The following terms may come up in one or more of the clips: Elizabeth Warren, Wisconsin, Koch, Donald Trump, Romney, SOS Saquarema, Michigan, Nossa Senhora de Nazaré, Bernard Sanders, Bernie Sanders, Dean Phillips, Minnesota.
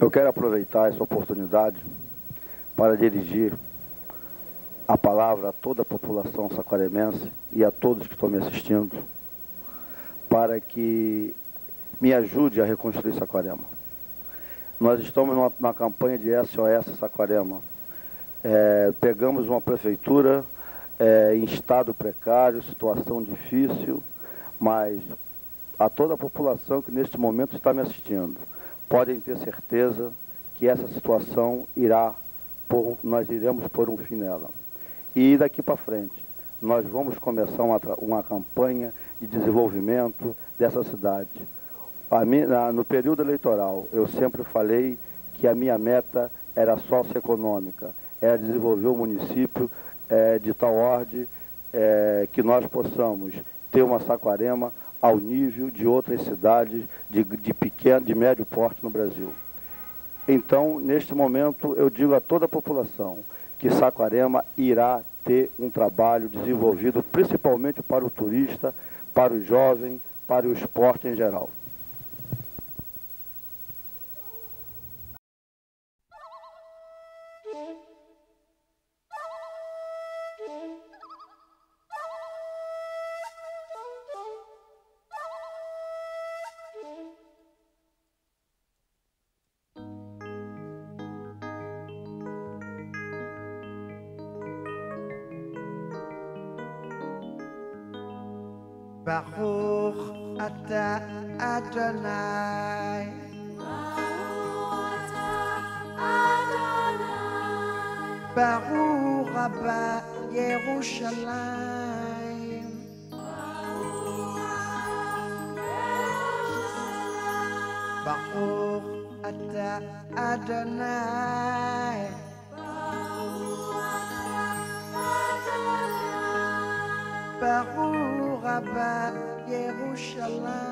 Eu quero aproveitar essa oportunidade para dirigir a palavra a toda a população saquaremense e a todos que estão me assistindo, para que me ajude a reconstruir Saquarema. Nós estamos numa campanha de SOS Saquarema. Pegamos uma prefeitura em estado precário, situação difícil, mas a toda a população que neste momento está me assistindo, podem ter certeza que essa situação nós iremos pôr um fim nela. E daqui para frente, nós vamos começar uma campanha de desenvolvimento dessa cidade. No período eleitoral, eu sempre falei que a minha meta era socioeconômica, era desenvolver o município de tal ordem que nós possamos ter uma Saquarema ao nível de outras cidades de médio porte no Brasil. Então, neste momento, eu digo a toda a população que Saquarema irá ter um trabalho desenvolvido, principalmente para o turista, para o jovem, para o esporte em geral. Baruch Ata Adonai, Baruch Ata Adonai, Baruch Rabba Yerushalayim, Baruch Ata Adonai, Baruch Rabba Yerushalayim,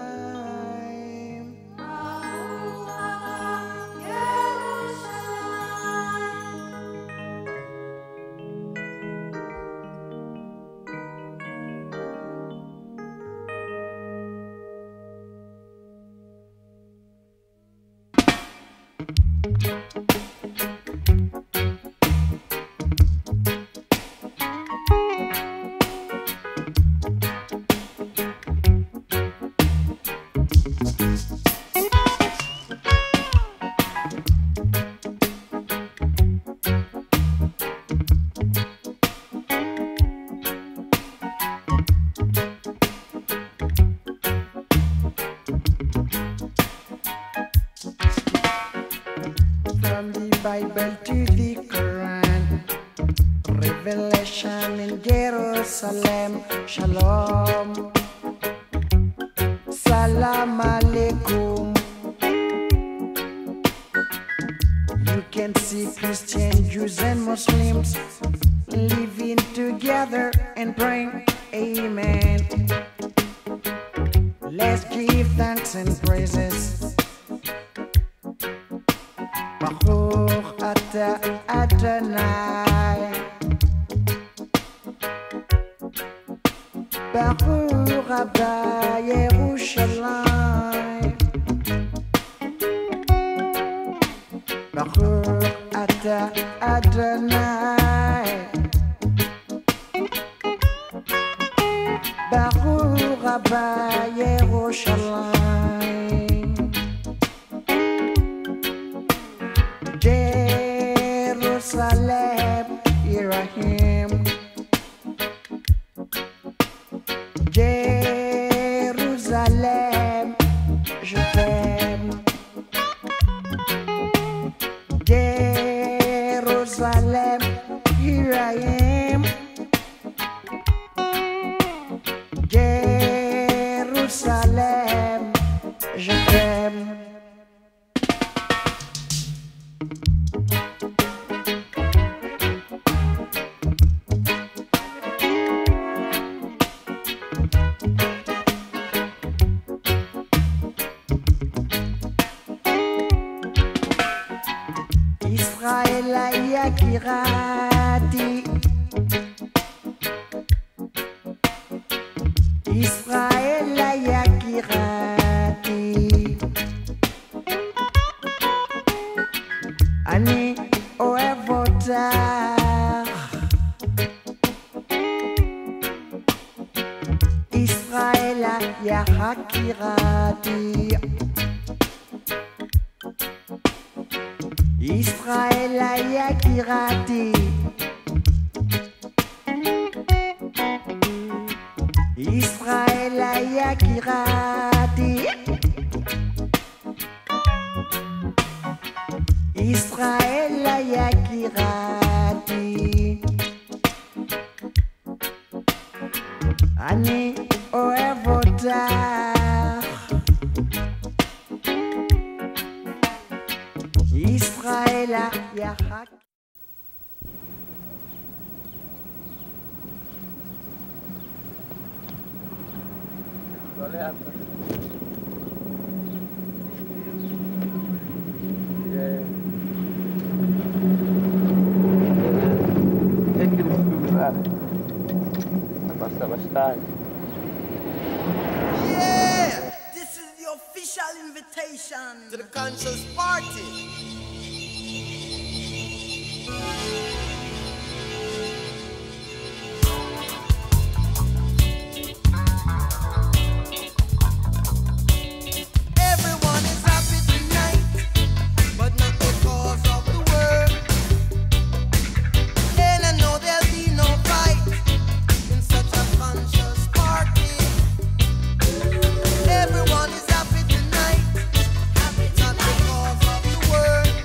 Bible to the Quran, Revelation in Jerusalem, Shalom, Salam Aleikum. You can see Christians, Jews and Muslims living together and praying, Amen. Let's give thanks and praises. Baruch Ata Adonai, Baruch Rabba Yerushalayim, Baruch Ata Adonai, Baruch Rabba Yerushalayim. Jerusalem, Yerahim, Jerusalem, je t'aime, Jerusalem, here I am, Jerusalem, je t'aime. Kirati Israel ya Kirati ani oevota. Israela ya hakirati. Israela ya kirati. Israela ya kirati. Israel yakirati, ani oevota. Israel yakirati. Yeah! This is the official invitation to the Conscious Party. Everyone is happy tonight, but not because of the word. And I know there'll be no fight. Conscious Party. Everyone is happy tonight, happy not because of the word.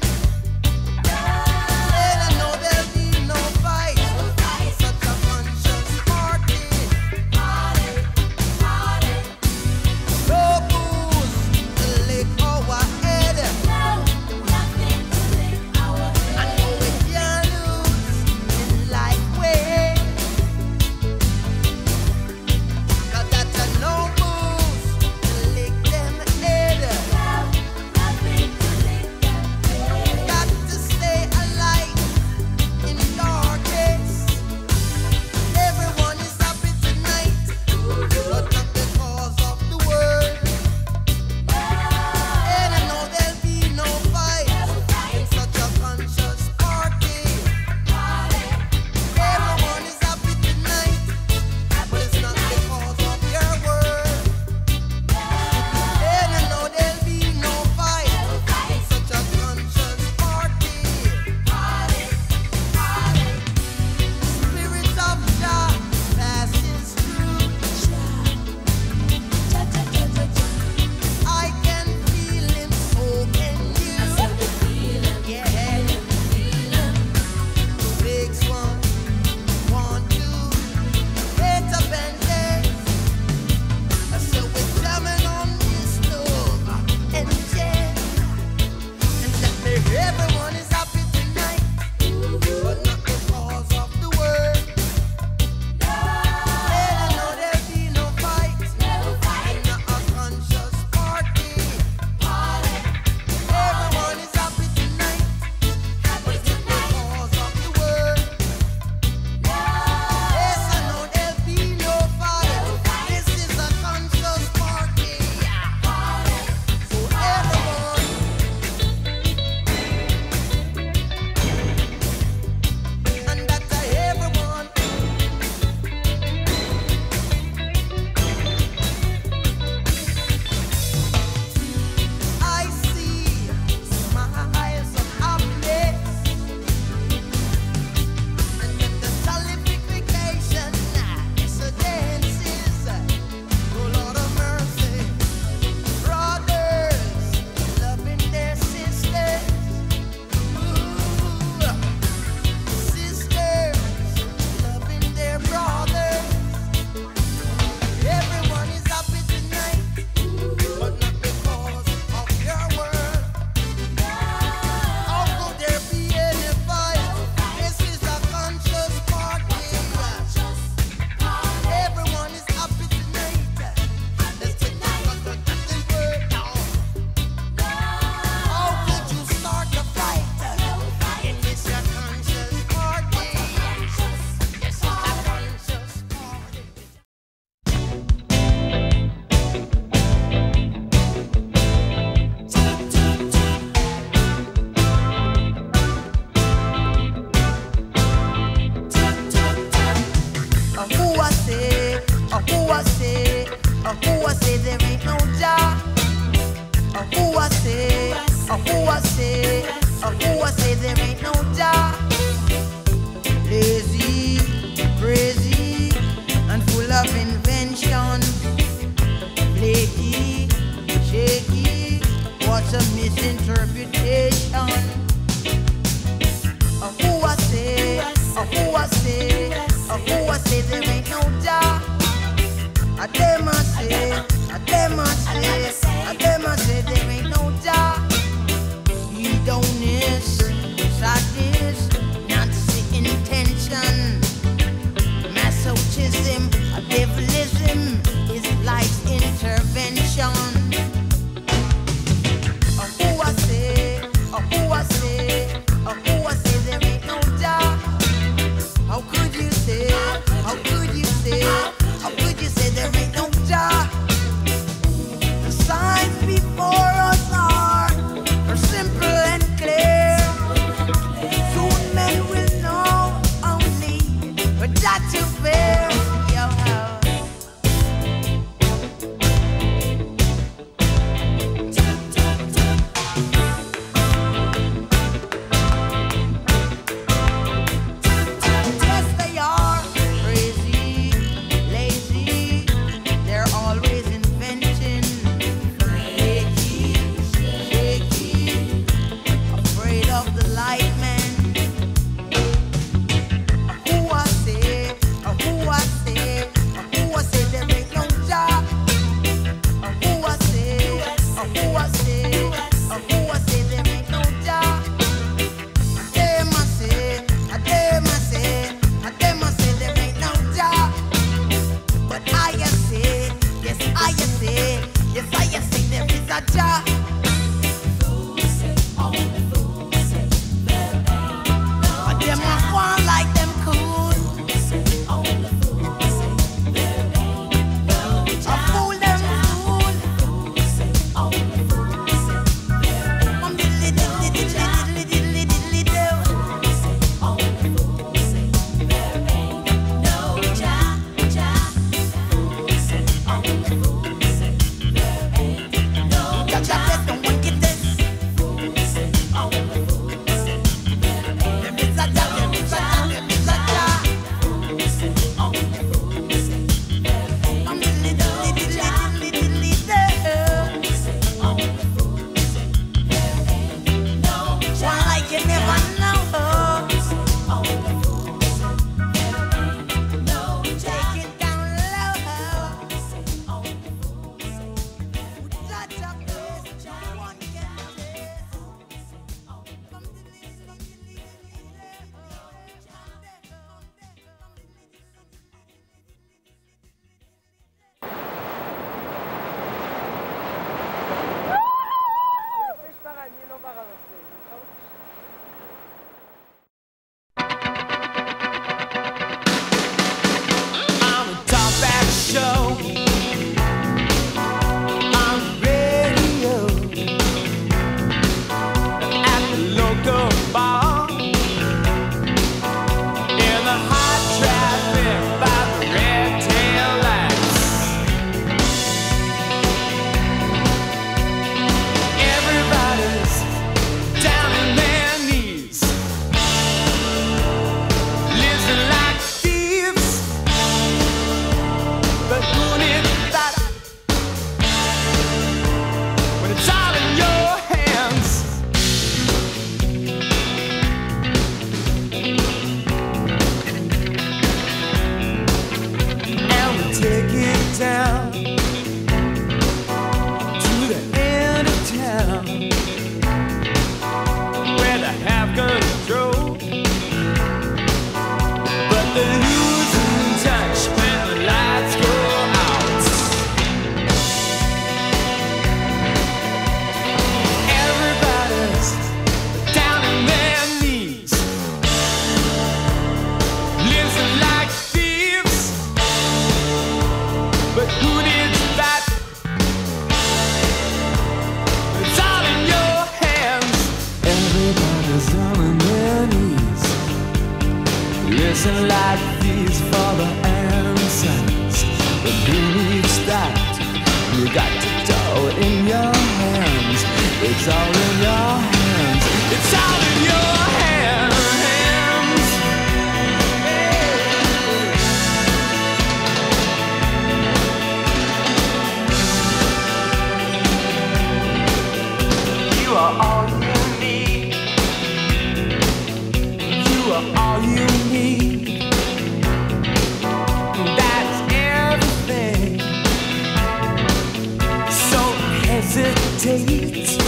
Thieves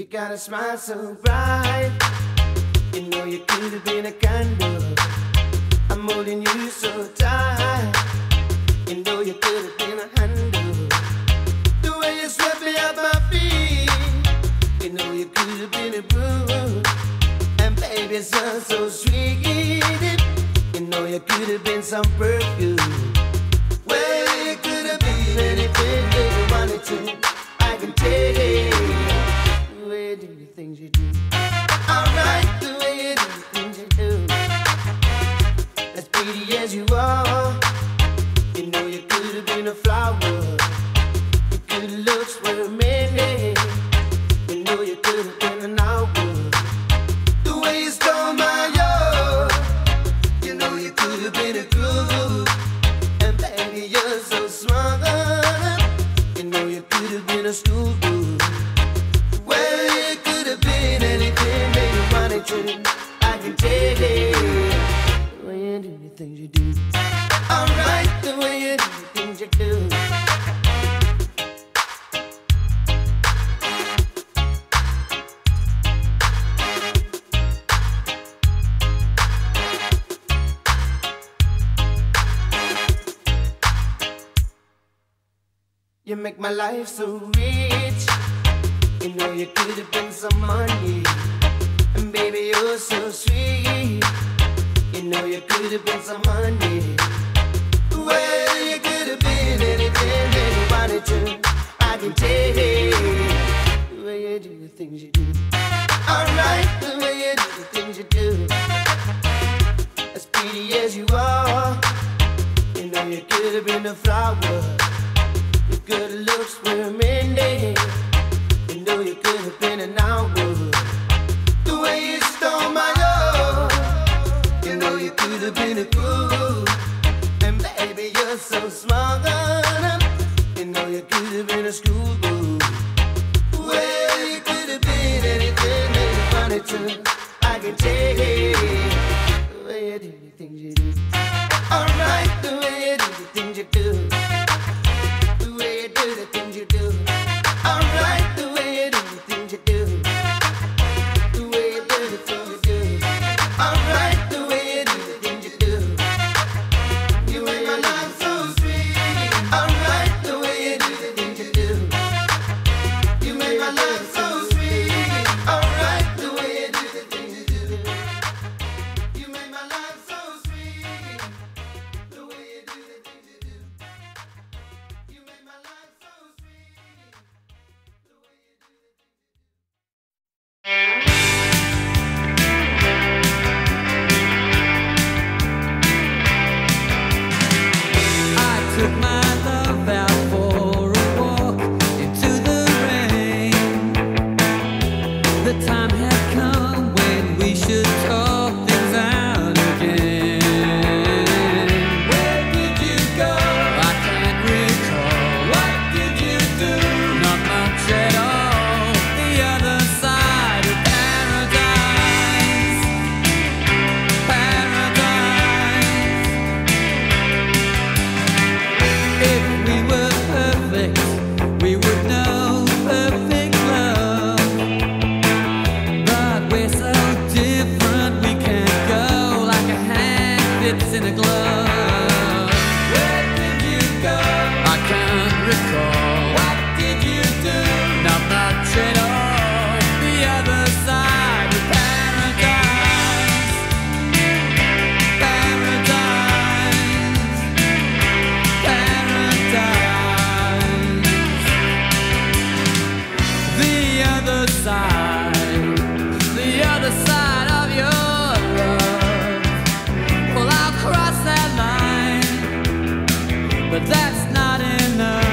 You got a smile so bright, you know you could have been a candle. I'm holding you so tight, you know you could have been a handle. The way you swept me off my feet, you know you could have been a broom. And baby, it sounds so sweet, you know you could have been some perfume. Well, you could have been anything that you wanted to. I can take it. Do the things you do, alright, the way you do the things you do. As pretty as you are, you know you could have been a flower. You could have looked for a minute, you know you could have been an hour. The way you stole my heart, you know you could have been a groove. And baby, you're so smart, you know you could have been a stool. I can take it. The way you do the things you do, alright, the way you do the things you do. You make my life so rich, you know you could have been some money. Baby, you're so sweet, you know you could have been some money. Well, you could have been anything that you wanted to. I can take it. The way you do the things you do, alright, the way you do the things you do. As pretty as you are, you know you could have been a flower. You could have looked for a minute, you know you could have been an hour. The way you stole my love, you know you could have been a fool. And baby, you're so smart, you know you could have been a schoolgirl. Well, you could have been anything that you wanted to. I can take it. The way you do the things you do, alright, the way you do the things you do. The way you do the things you do, alright, the way you do the things you do. But that's not enough.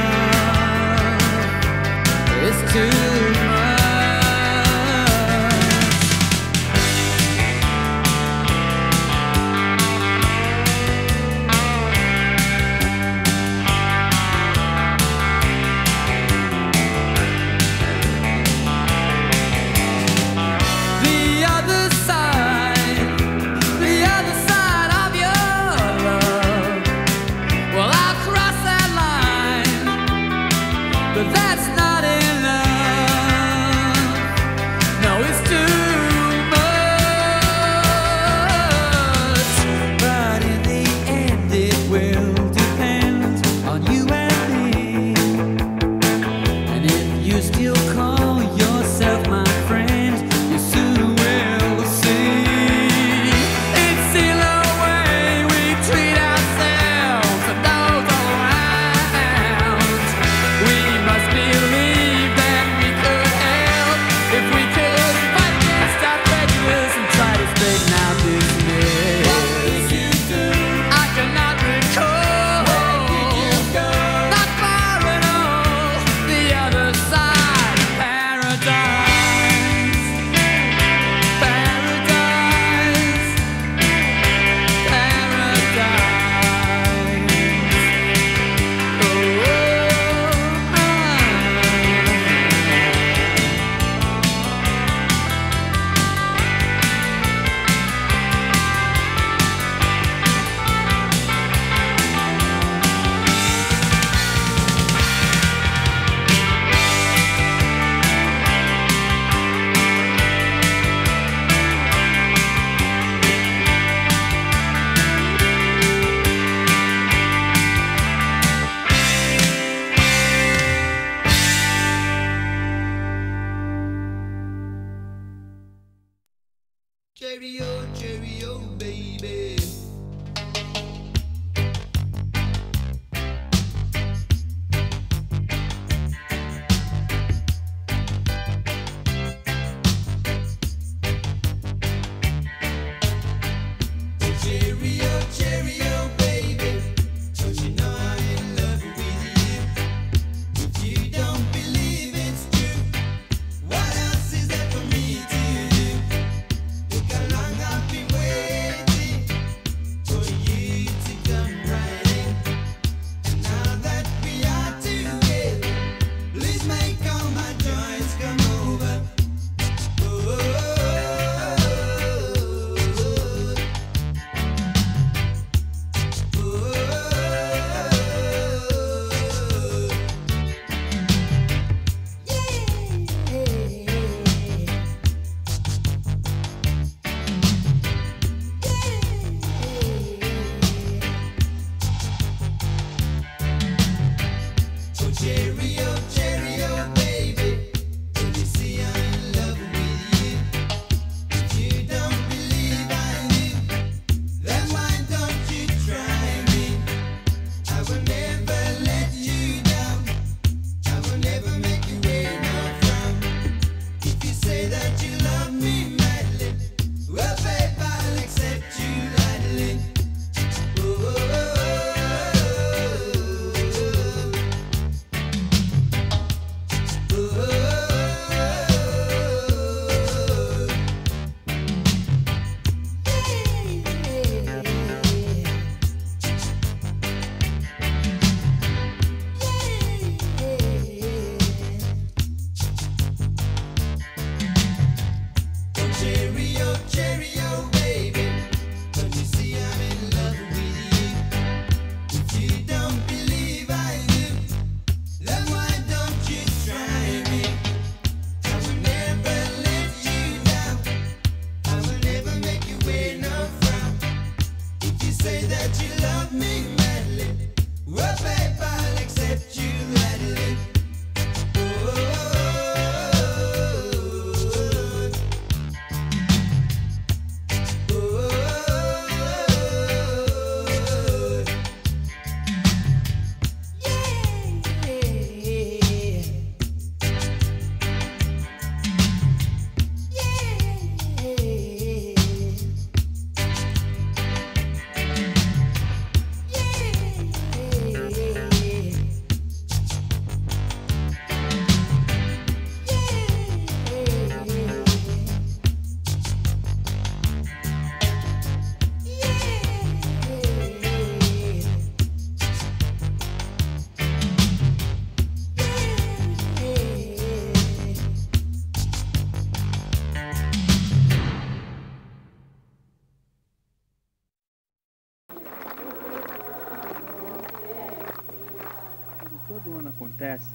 todo ano acontece,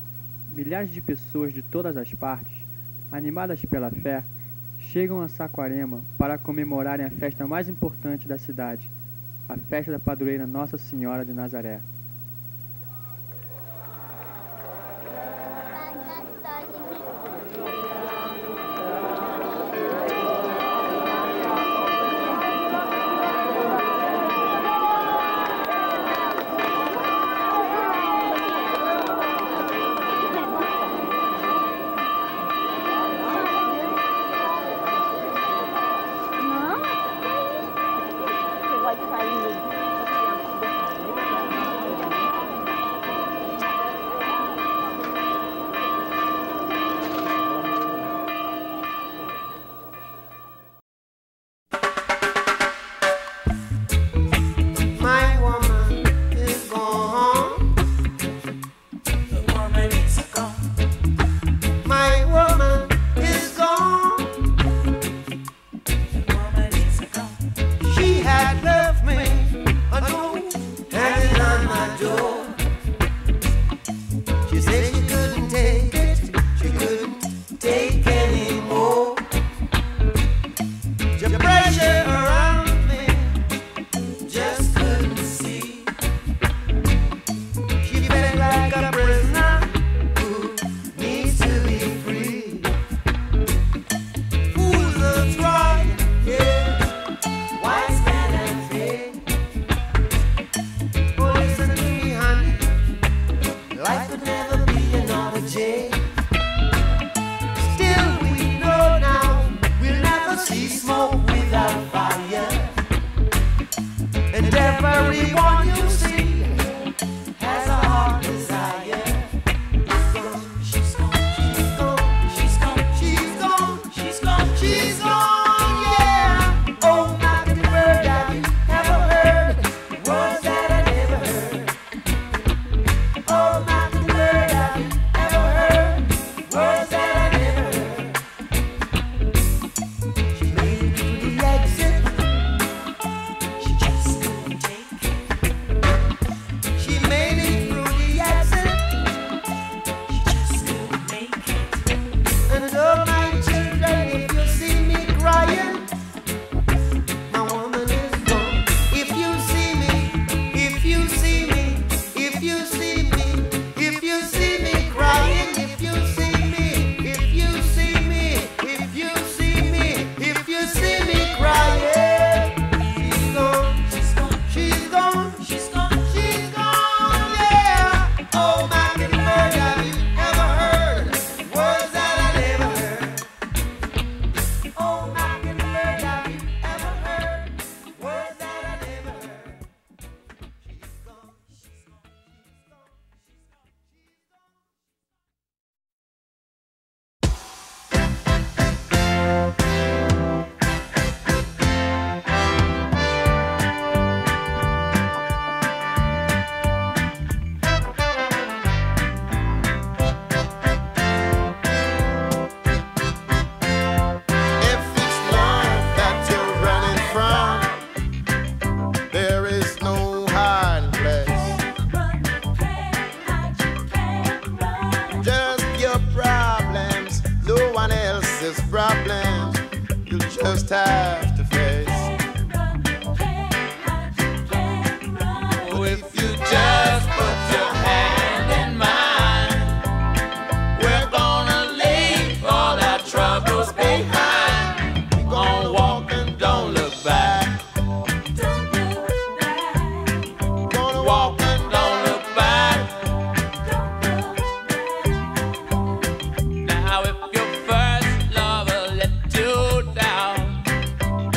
milhares de pessoas de todas as partes, animadas pela fé, chegam a Saquarema para comemorarem a festa mais importante da cidade, a festa da padroeira Nossa Senhora de Nazaré. Now if your first lover let you down,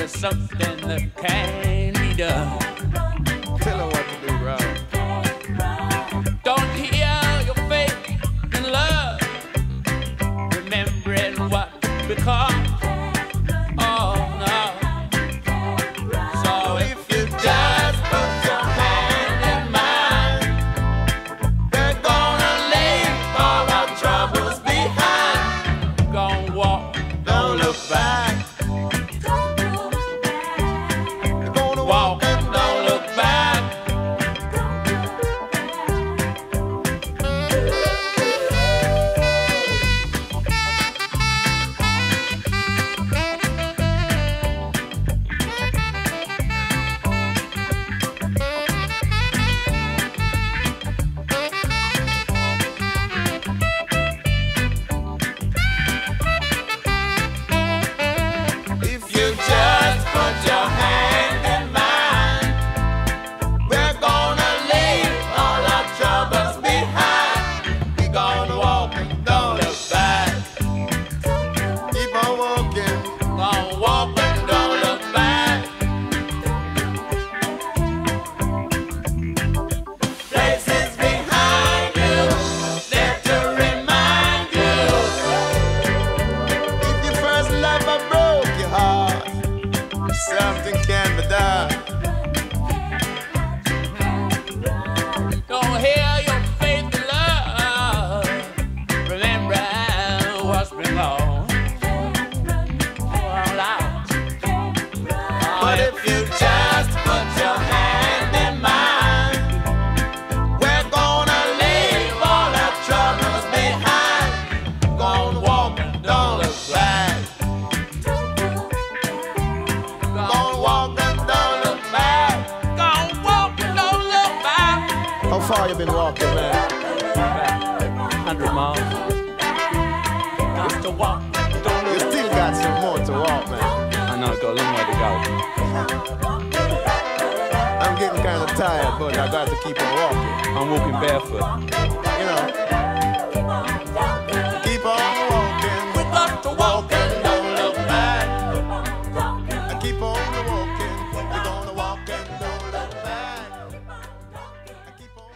but I got to keep on walking. I'm walking barefoot. You know. Keep on walking. We got to walk and don't look back. I keep on walking. We're gonna walk and don't look back. I keep on walking.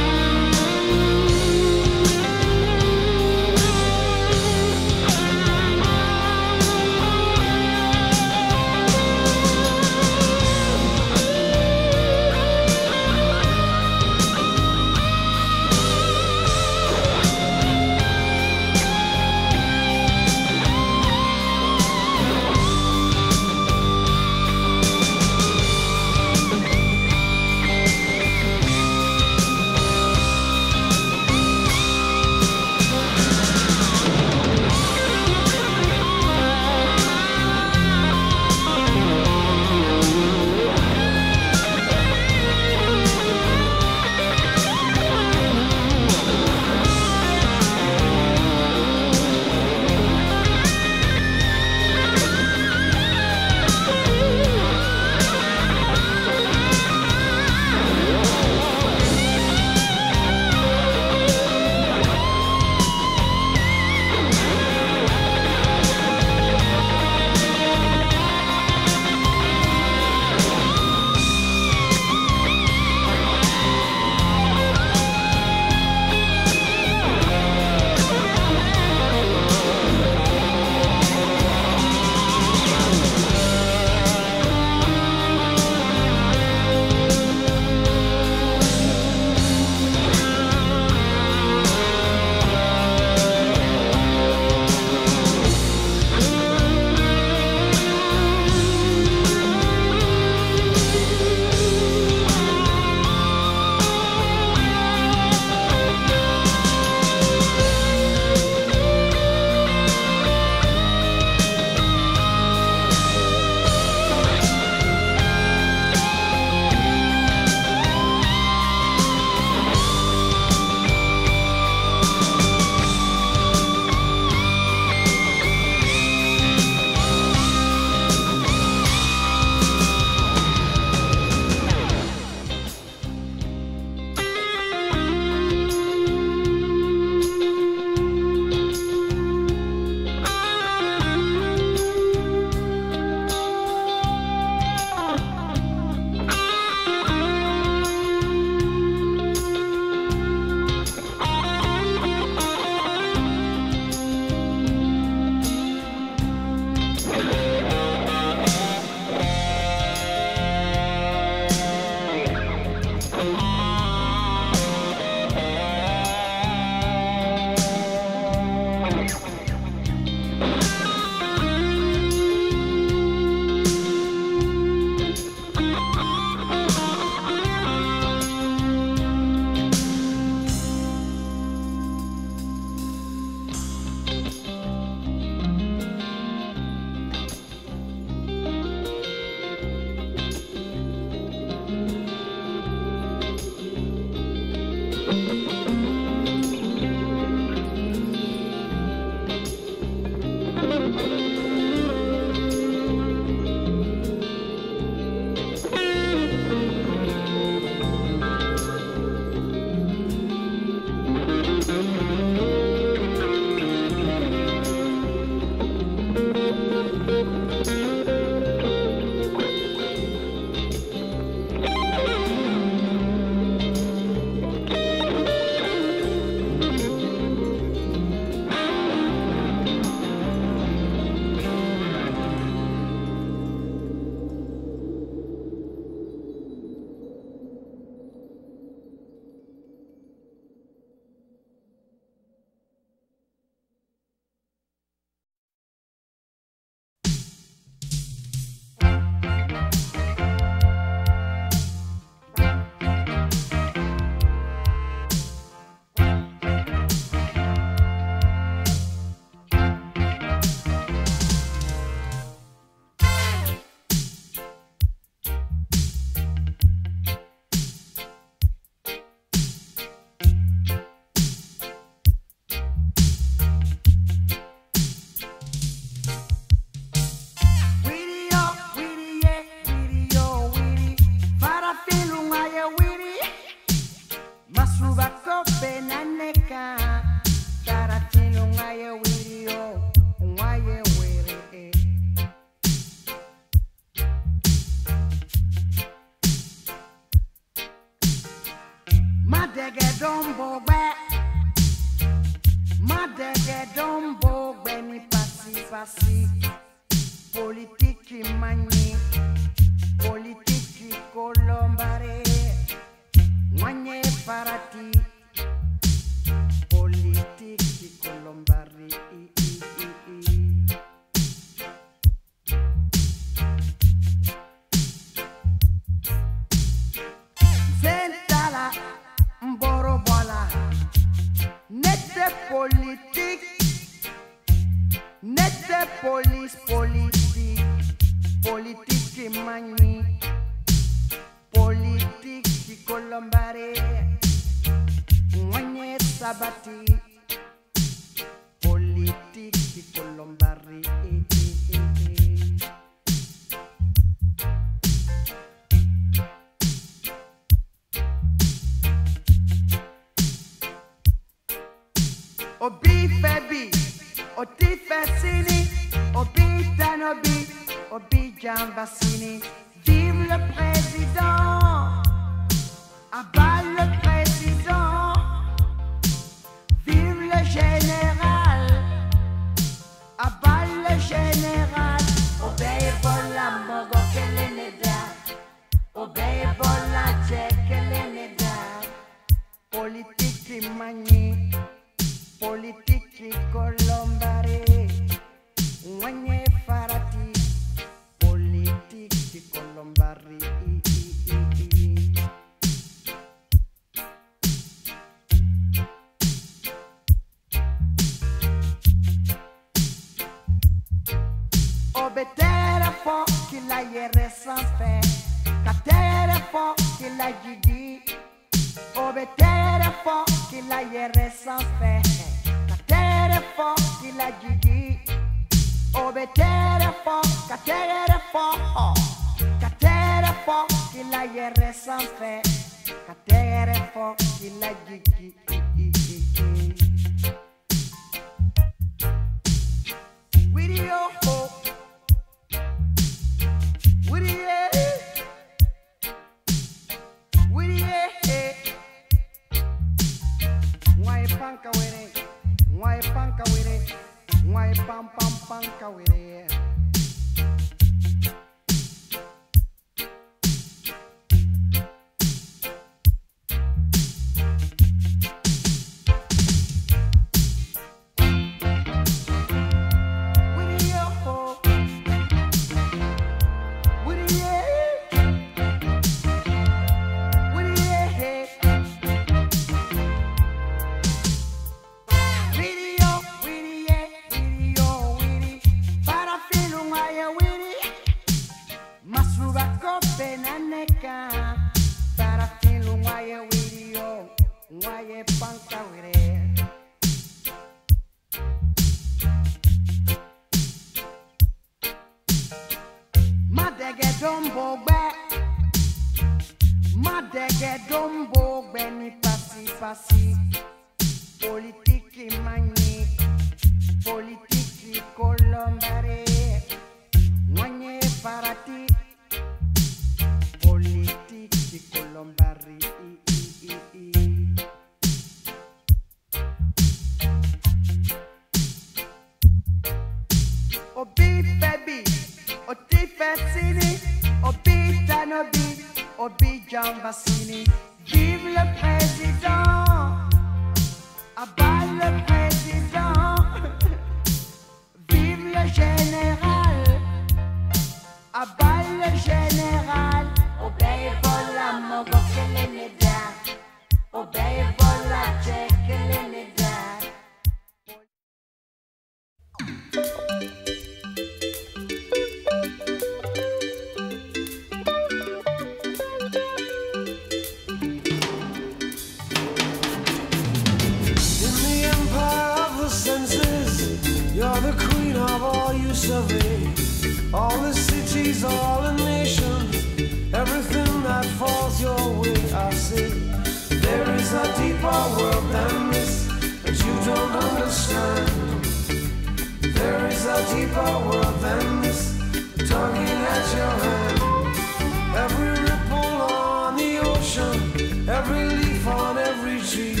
Every ripple on the ocean, every leaf on every tree.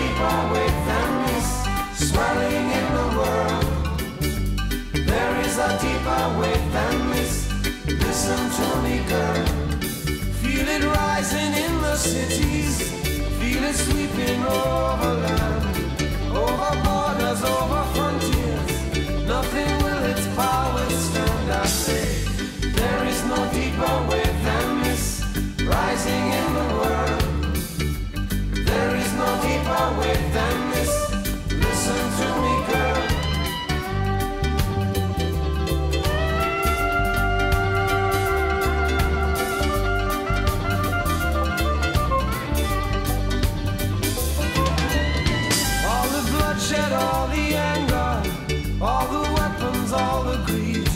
deep are we families swelling in the world. There is a deeper way, families, listen to me girl. Feel it rising in the cities, feel it sweeping over land, over borders, over frontiers, nothing will its power stand. I say, there is no deeper way than this, rising in the world. There is no deeper way than this, listen to me girl. All the bloodshed, all the anger, all the weapons, all the greed,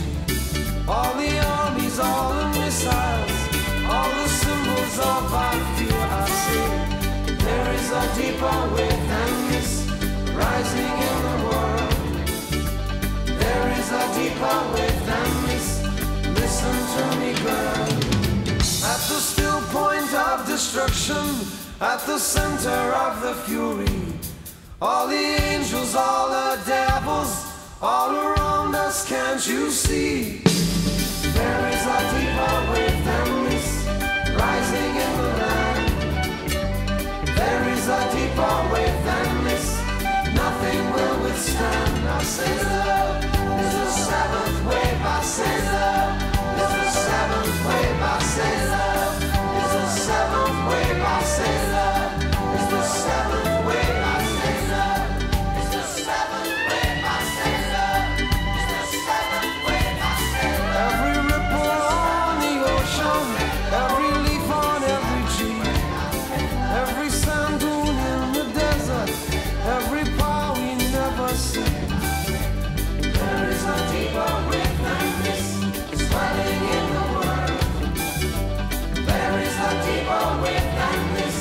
all the armies, all the missiles, all the symbols of our fear. I say, there is a deeper way than this, rising in the world. There is a deeper way than this, listen to me girl. At the still point of destruction, at the center of the fury, all the angels, all the devils, all around us, can't you see? There is a deeper way than this, rising in the land. There is a deeper way than this, nothing will withstand. I say love is the seventh wave. I say love is the seventh wave. I say love is the seventh wave. I say love is the seventh wave. I say love is the seventh wave. I say love is the seventh wave. I say love. Every ripple on the ocean, every leaf on every tree, every sand dune in the desert, every power we never see. There is a deeper way than this, swelling in the world. There is a deeper way than this,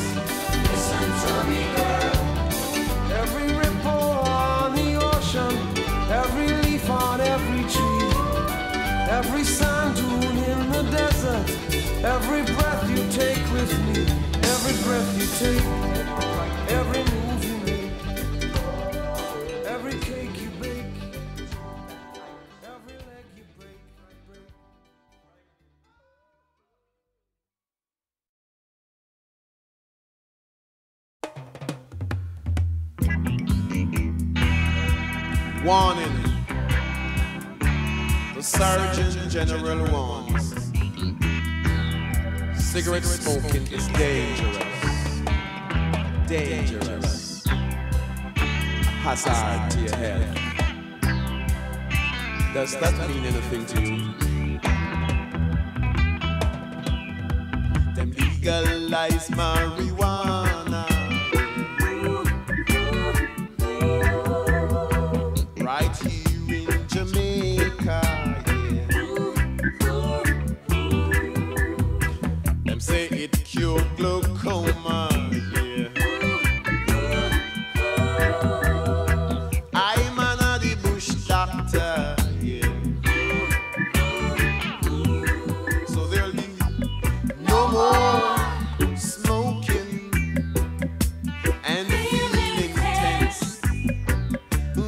listen to me girl. Every ripple on the ocean, every leaf on every tree, every sand dune in the desert, every breath you take with me, every breath you take, every move you make, every cake you bake, every leg you break. Warning. The Surgeon General warns. Cigarette smoking is dangerous, dangerous, hazard to your health. Does that mean anything to you? Them legalize marijuana, right here in Jamaica. Say it cure glaucoma, yeah. I'm an the bush doctor, yeah. So there'll be no more smoking and feeling intense.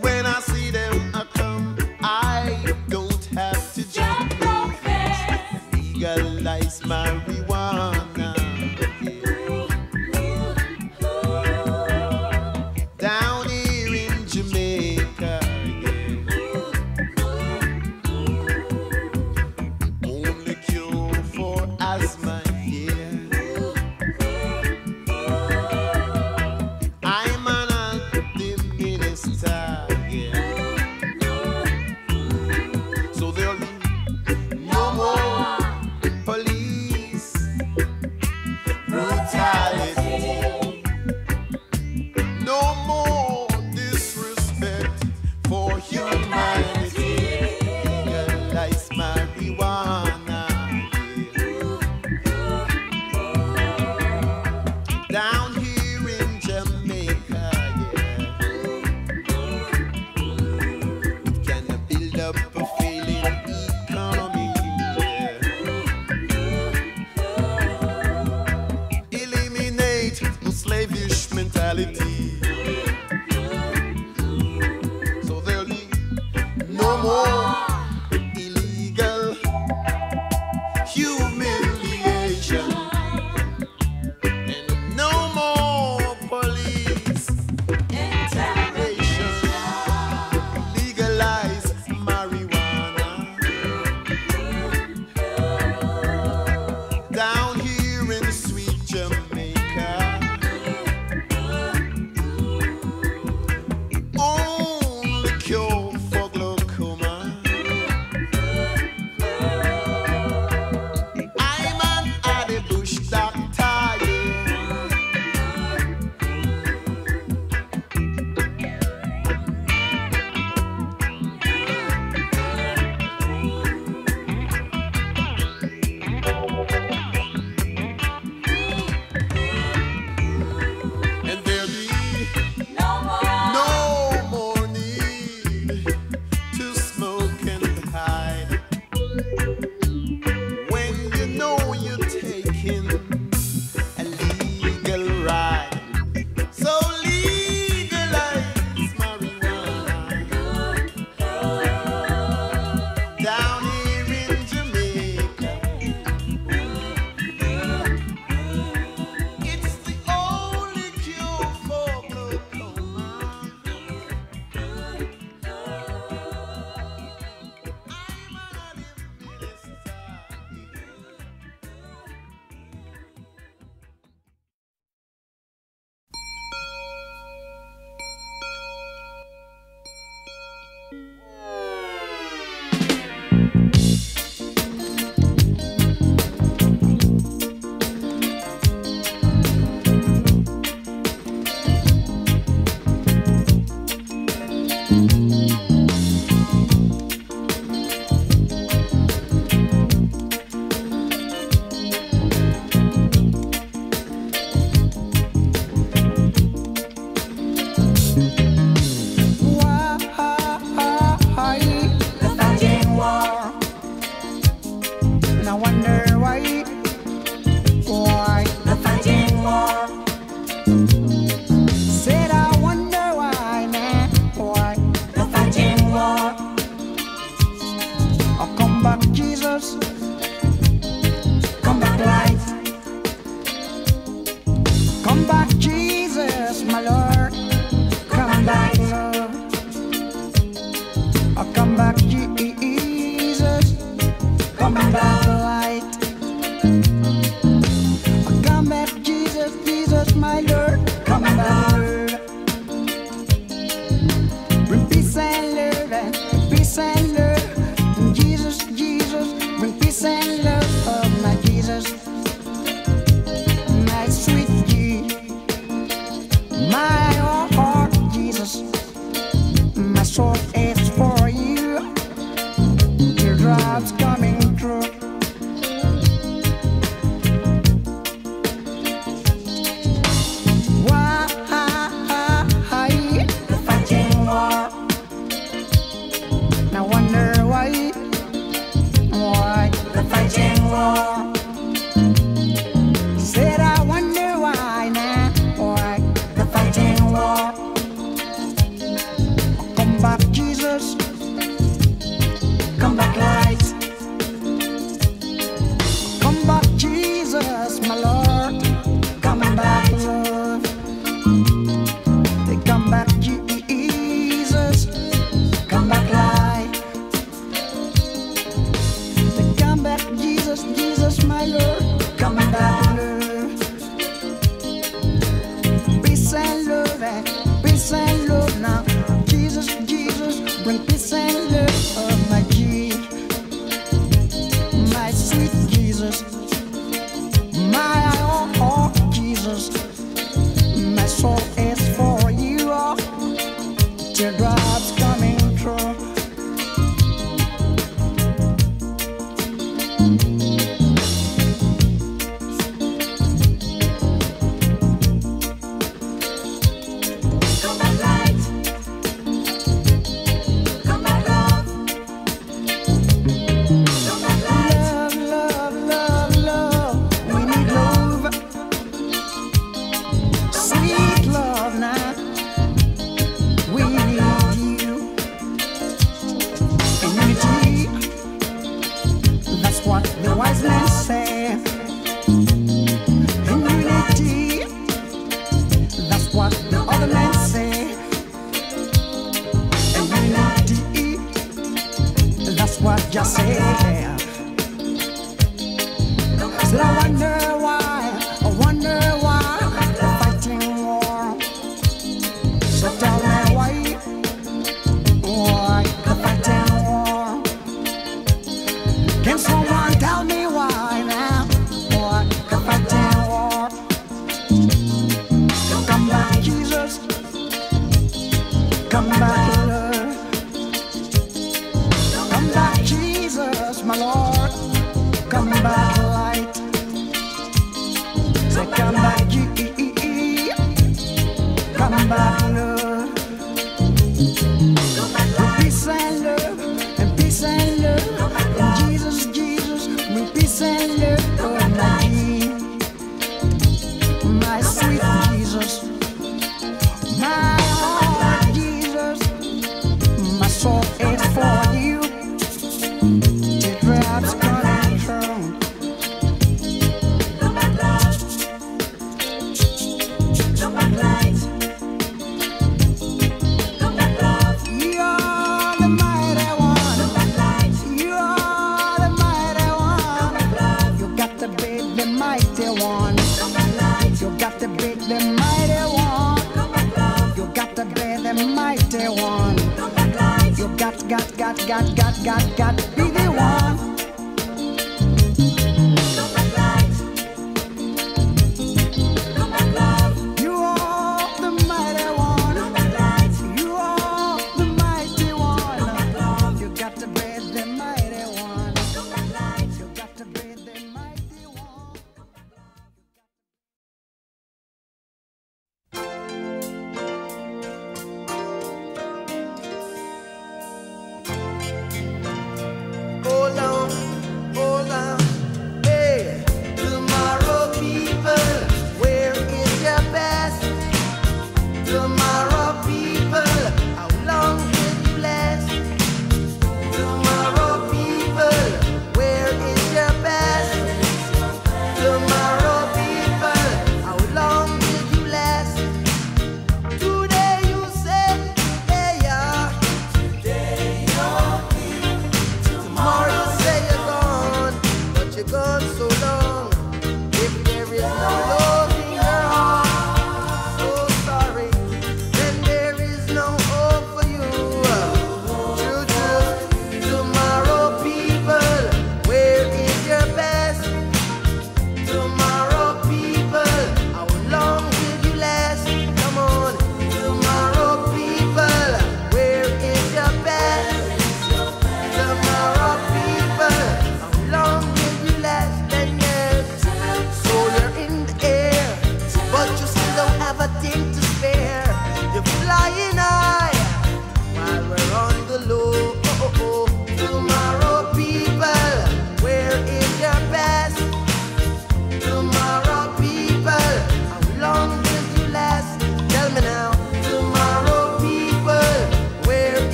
When I see them I come, I don't have to jump no fence. Legalize marijuana. Mentality.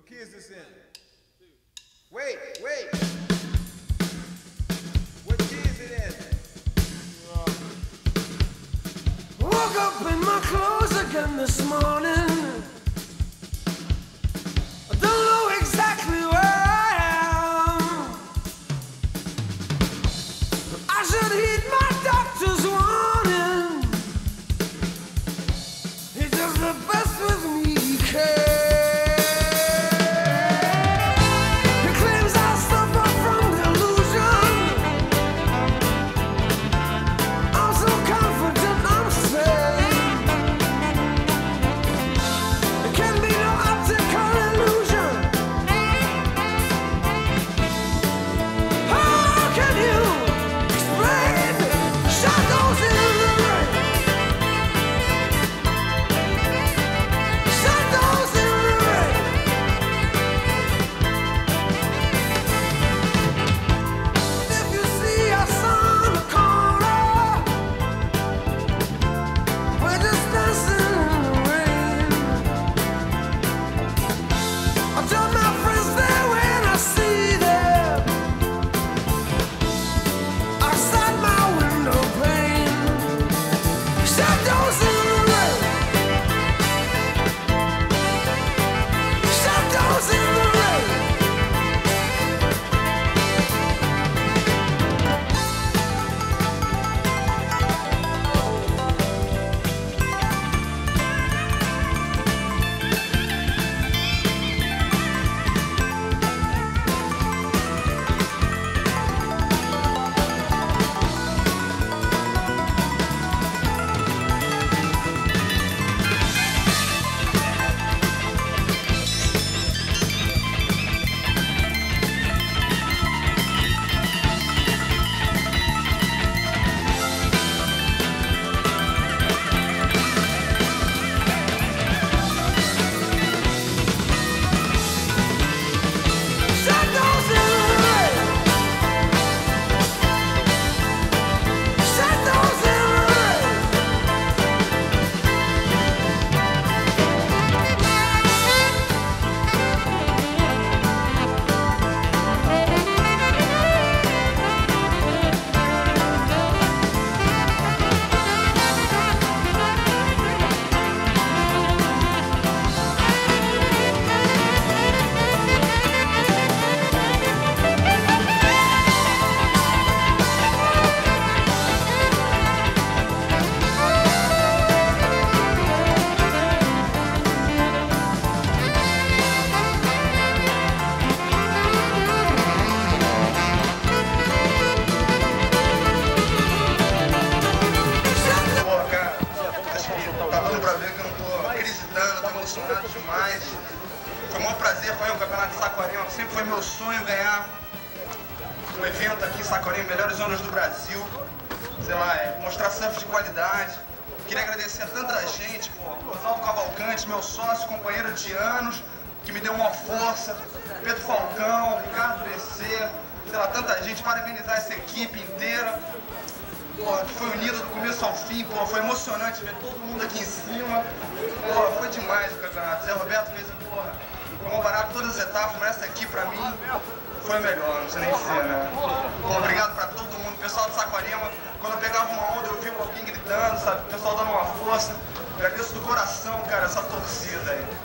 What key is this in? Wait. What key is it in? Woke up in my clothes again this morning. I don't know exactly where I am. I should heed my doctor's warning. He does the best with me he can.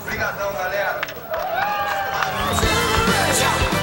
Obrigadão, galera.